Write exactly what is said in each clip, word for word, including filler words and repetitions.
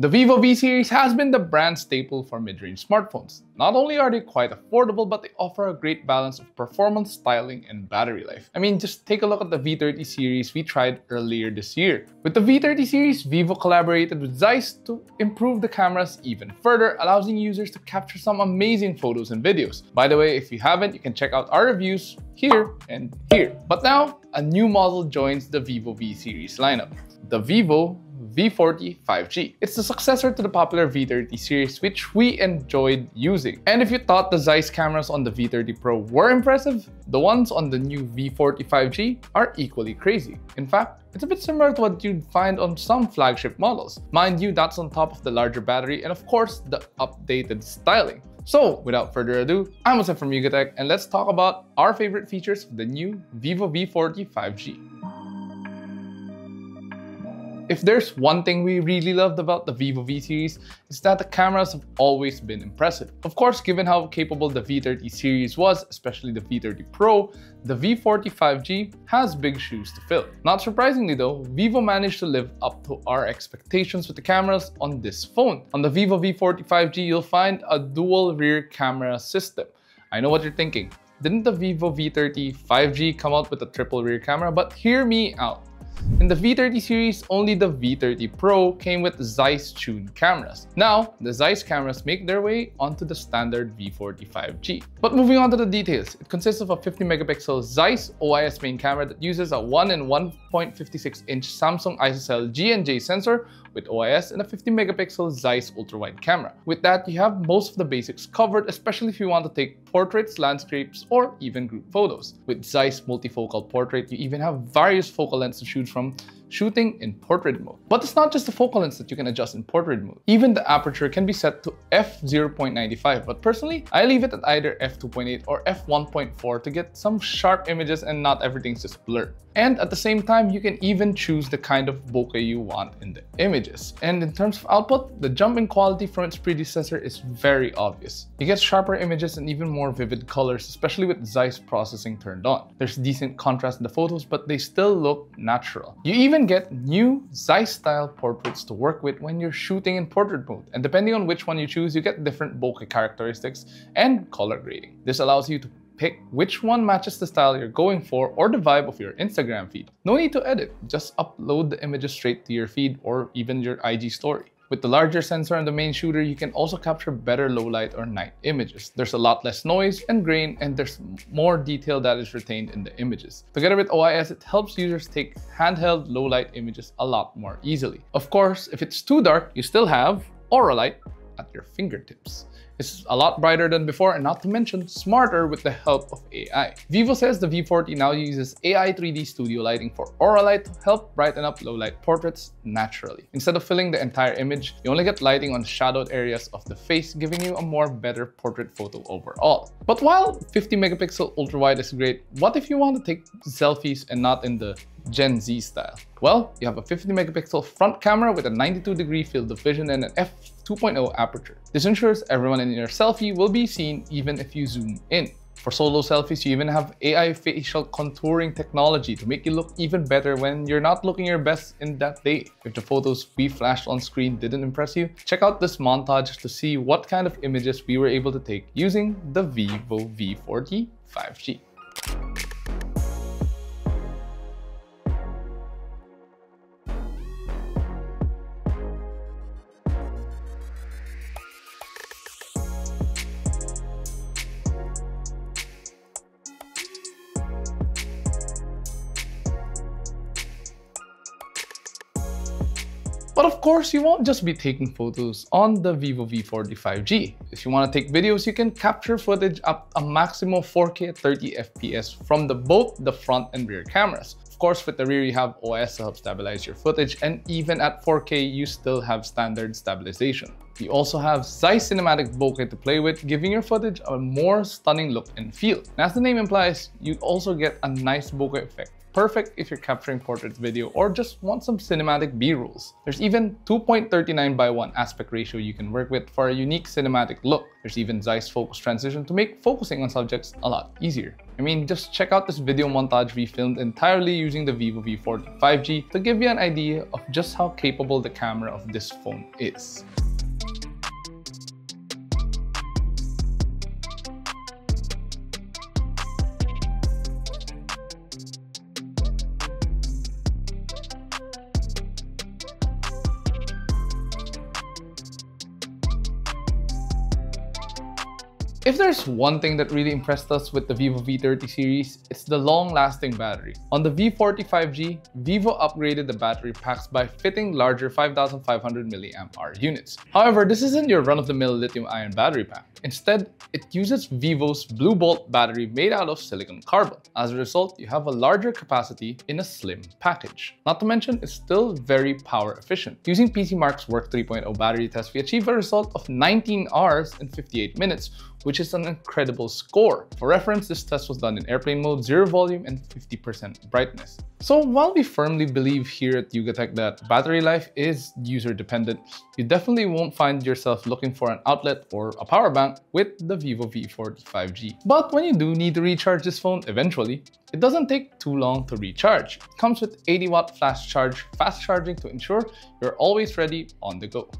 The Vivo V-Series has been the brand staple for mid-range smartphones. Not only are they quite affordable, but they offer a great balance of performance, styling, and battery life. I mean, just take a look at the V thirty series we tried earlier this year. With the V thirty series, Vivo collaborated with Zeiss to improve the cameras even further, allowing users to capture some amazing photos and videos. By the way, if you haven't, you can check out our reviews here and here. But now, a new model joins the Vivo V-Series lineup, the Vivo V forty five G. It's the successor to the popular V thirty series, which we enjoyed using. And if you thought the Zeiss cameras on the V thirty Pro were impressive, the ones on the new V forty five G are equally crazy. In fact, it's a bit similar to what you'd find on some flagship models. Mind you, that's on top of the larger battery and of course the updated styling. So without further ado, I'm Josef from YugaTech, and let's talk about our favorite features of the new Vivo V forty five G. If there's one thing we really loved about the Vivo V-Series, it's that the cameras have always been impressive. Of course, given how capable the V thirty series was, especially the V thirty Pro, the V forty five G has big shoes to fill. Not surprisingly though, Vivo managed to live up to our expectations with the cameras on this phone. On the Vivo V forty five G, you'll find a dual rear camera system. I know what you're thinking. Didn't the Vivo V thirty five G come out with a triple rear camera? But hear me out. In the V thirty series, only the V thirty Pro came with Zeiss-tuned cameras. Now, the Zeiss cameras make their way onto the standard V forty five G. But moving on to the details, it consists of a fifty megapixel Zeiss O I S main camera that uses a one and one point five six inch Samsung I S L G N J sensor with O I S and a fifty megapixel Zeiss ultra-wide camera. With that, you have most of the basics covered, especially if you want to take portraits, landscapes, or even group photos. With Zeiss multifocal portrait, you even have various focal lengths to shoot from, shooting in portrait mode. But it's not just the focal length that you can adjust in portrait mode. Even the aperture can be set to f zero point nine five, but personally, I leave it at either f two point eight or f one point four to get some sharp images and not everything's just blurred. And at the same time, you can even choose the kind of bokeh you want in the images. And in terms of output, the jump in quality from its predecessor is very obvious. You get sharper images and even more vivid colors, especially with Zeiss processing turned on. There's decent contrast in the photos, but they still look natural. You even get new Zeiss-style portraits to work with when you're shooting in portrait mode, and depending on which one you choose, you get different bokeh characteristics and color grading. This allows you to pick which one matches the style you're going for or the vibe of your Instagram feed. No need to edit, just upload the images straight to your feed or even your I G story. With the larger sensor and the main shooter, you can also capture better low light or night images. There's a lot less noise and grain, and there's more detail that is retained in the images. Together with O I S, it helps users take handheld low light images a lot more easily. Of course, if it's too dark, you still have Aura Light at your fingertips. It's a lot brighter than before, and not to mention smarter with the help of A I. Vivo says the V forty now uses A I three D studio lighting for Aura Light to help brighten up low light portraits naturally. Instead of filling the entire image, you only get lighting on shadowed areas of the face, giving you a more better portrait photo overall. But while fifty megapixel ultra wide is great, what if you want to take selfies and not in the Gen Z style? Well, you have a fifty megapixel front camera with a ninety-two degree field of vision and an f two point oh aperture. This ensures everyone in your selfie will be seen even if you zoom in. For solo selfies, you even have A I facial contouring technology to make you look even better when you're not looking your best in that day. If the photos we flashed on screen didn't impress you, check out this montage to see what kind of images we were able to take using the Vivo V forty five G. But of course, you won't just be taking photos on the Vivo V forty five G. If you want to take videos, you can capture footage up a maximum four K at thirty F P S from the, both the front and rear cameras. Of course, with the rear, you have O I S to help stabilize your footage, and even at four K, you still have standard stabilization. You also have Zeiss cinematic bokeh to play with, giving your footage a more stunning look and feel. And as the name implies, you also get a nice bokeh effect perfect if you're capturing portrait video or just want some cinematic B-rolls. There's even two point three nine by one aspect ratio you can work with for a unique cinematic look. There's even Zeiss focus transition to make focusing on subjects a lot easier. I mean, just check out this video montage we filmed entirely using the Vivo V forty five G to give you an idea of just how capable the camera of this phone is. If there's one thing that really impressed us with the Vivo V thirty series, it's the long-lasting battery. On the V forty five G, Vivo upgraded the battery packs by fitting larger five thousand five hundred milliamp hour units. However, this isn't your run-of-the-mill lithium-ion battery pack. Instead, it uses Vivo's Blue Bolt battery made out of silicon carbon. As a result, you have a larger capacity in a slim package. Not to mention, it's still very power efficient. Using PCMark's Work three point oh battery test, we achieved a result of nineteen hours and fifty-eight minutes, which is an incredible score. For reference, this test was done in airplane mode, zero volume, and fifty percent brightness. So while we firmly believe here at YugaTech that battery life is user-dependent, you definitely won't find yourself looking for an outlet or a power bank with the Vivo V forty five G. But when you do need to recharge this phone eventually, it doesn't take too long to recharge. It comes with eighty watt flash charge, fast charging to ensure you're always ready on the go.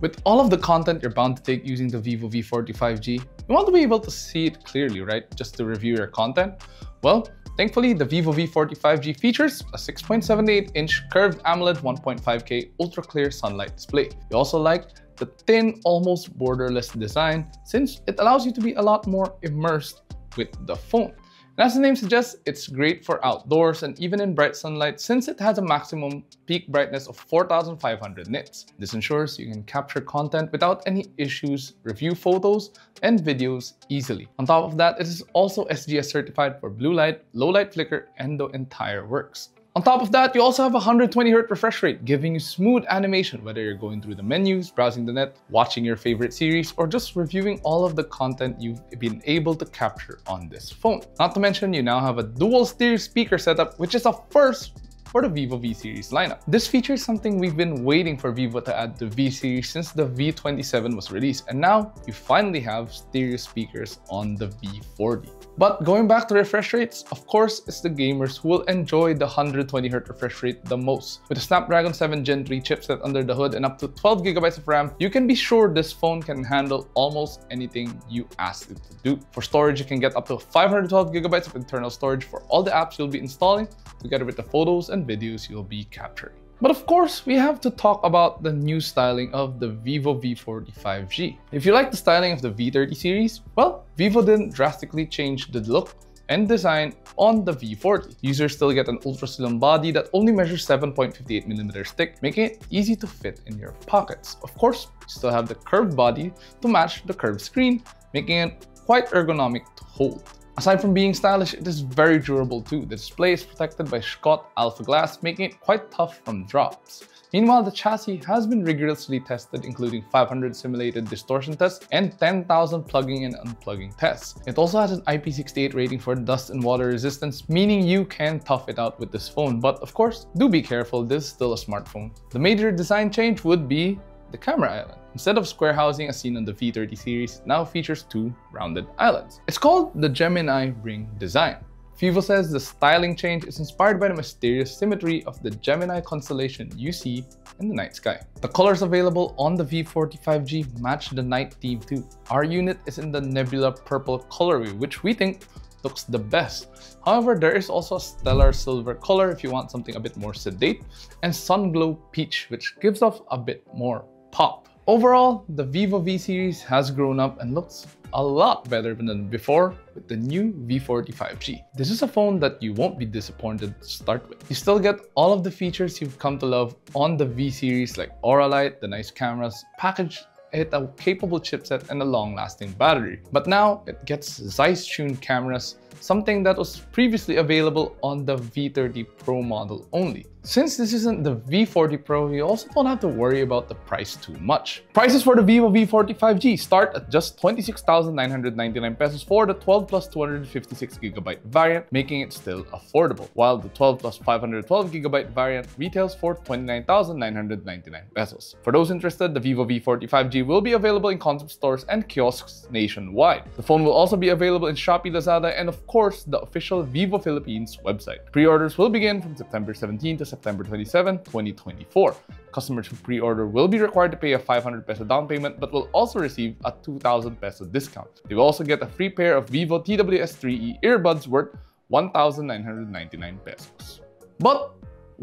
With all of the content you're bound to take using the Vivo V forty five G, you want to be able to see it clearly, right? Just to review your content? Well, thankfully, the Vivo V forty five G features a six point seven eight inch curved AMOLED one point five K ultra clear sunlight display. We also like the thin, almost borderless design, since it allows you to be a lot more immersed with the phone. And as the name suggests, it's great for outdoors and even in bright sunlight, since it has a maximum peak brightness of four thousand five hundred nits. This ensures you can capture content without any issues, review photos and videos easily. On top of that, it is also S G S certified for blue light, low light flicker, and the entire works. On top of that, you also have a one hundred twenty hertz refresh rate, giving you smooth animation, whether you're going through the menus, browsing the net, watching your favorite series, or just reviewing all of the content you've been able to capture on this phone. Not to mention, you now have a dual stereo speaker setup, which is a first for the Vivo V-Series lineup. This feature is something we've been waiting for Vivo to add to V-Series since the V twenty-seven was released, and now you finally have stereo speakers on the V forty. But going back to refresh rates, of course, it's the gamers who will enjoy the one hundred twenty hertz refresh rate the most. With a Snapdragon seven gen three chipset under the hood and up to twelve gigabytes of RAM, you can be sure this phone can handle almost anything you ask it to do. For storage, you can get up to five hundred twelve gigabytes of internal storage for all the apps you'll be installing, together with the photos and videos you'll be capturing. But of course, we have to talk about the new styling of the Vivo V forty five G. If you like the styling of the V thirty series, well, Vivo didn't drastically change the look and design on the V forty. Users still get an ultra slim body that only measures seven point five eight millimeters thick, making it easy to fit in your pockets. Of course, you still have the curved body to match the curved screen, making it quite ergonomic to hold. Aside from being stylish, it is very durable too. The display is protected by Schott Alpha Glass, making it quite tough from drops. Meanwhile, the chassis has been rigorously tested, including five hundred simulated distortion tests and ten thousand plugging and unplugging tests. It also has an I P sixty-eight rating for dust and water resistance, meaning you can tough it out with this phone. But of course, do be careful, this is still a smartphone. The major design change would be the camera island. Instead of square housing as seen on the V thirty series, it now features two rounded islands. It's called the Gemini ring design. Vivo says the styling change is inspired by the mysterious symmetry of the Gemini constellation you see in the night sky. The colors available on the V forty five G match the night theme too. Our unit is in the nebula purple colorway, which we think looks the best. However, there is also a stellar silver color if you want something a bit more sedate, and sun glow peach, which gives off a bit more pop. Overall, the Vivo V series has grown up and looks a lot better than before with the new V forty five G. This is a phone that you won't be disappointed to start with. You still get all of the features you've come to love on the V series, like Aura Light, the nice cameras, packaged it a capable chipset and a long-lasting battery. But now it gets Zeiss tuned cameras something that was previously available on the V thirty Pro model only. Since this isn't the V forty Pro, you also don't have to worry about the price too much. Prices for the Vivo V forty five G start at just twenty-six thousand nine hundred ninety-nine pesos for the twelve plus two hundred fifty-six gigabyte variant, making it still affordable, while the twelve plus five hundred twelve gigabyte variant retails for twenty-nine thousand nine hundred ninety-nine pesos. For those interested, the Vivo V forty five G will be available in concept stores and kiosks nationwide. The phone will also be available in Shopee, Lazada, and of course, the official Vivo Philippines website. Pre-orders will begin from September seventeenth to September twenty-seventh, twenty twenty-four. Customers who pre-order will be required to pay a five hundred peso down payment but will also receive a two thousand peso discount. They will also get a free pair of Vivo T W S three E earbuds worth one thousand nine hundred ninety-nine pesos. But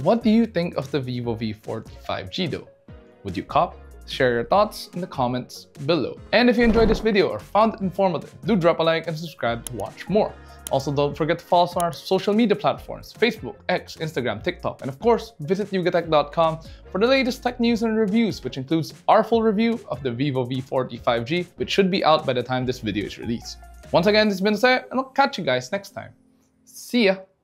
what do you think of the Vivo V forty five G though? Would you cop? Share your thoughts in the comments below. And if you enjoyed this video or found it informative, do drop a like and subscribe to watch more. Also, don't forget to follow us on our social media platforms, Facebook, X, Instagram, TikTok, and of course, visit yugatech dot com for the latest tech news and reviews, which includes our full review of the Vivo V forty five G, which should be out by the time this video is released. Once again, this has been Isaiah, and I'll catch you guys next time. See ya!